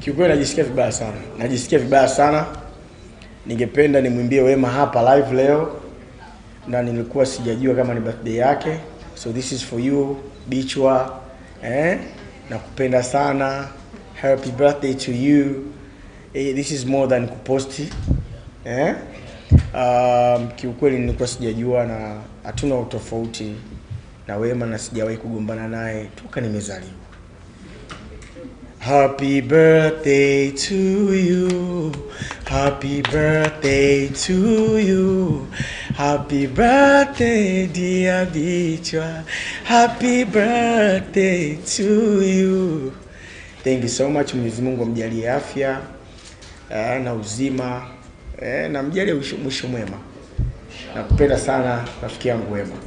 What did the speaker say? Kiukweli najisikia vibaya sana. Najisikia vibaya sana. Ningependa nimwimbie Wema hapa live leo. Na nilikuwa sijajua kama ni birthday yake. So this is for you, Bichwa. Nakupenda sana. Happy birthday to you. This is more than kuposti. Kiukweli nilikuwa sijajua na hatuna utofauti na Wema na sijawahi kugombana naye toka nimezaliwa. Happy birthday to you. Happy birthday to you. Happy birthday dear Bichwa. Happy birthday to you. Thank you so much. Mwenyezi Mungu amjalie afya na uzima na mjalie mwisho mwema. Nakupenda sana rafiki yangu Wema.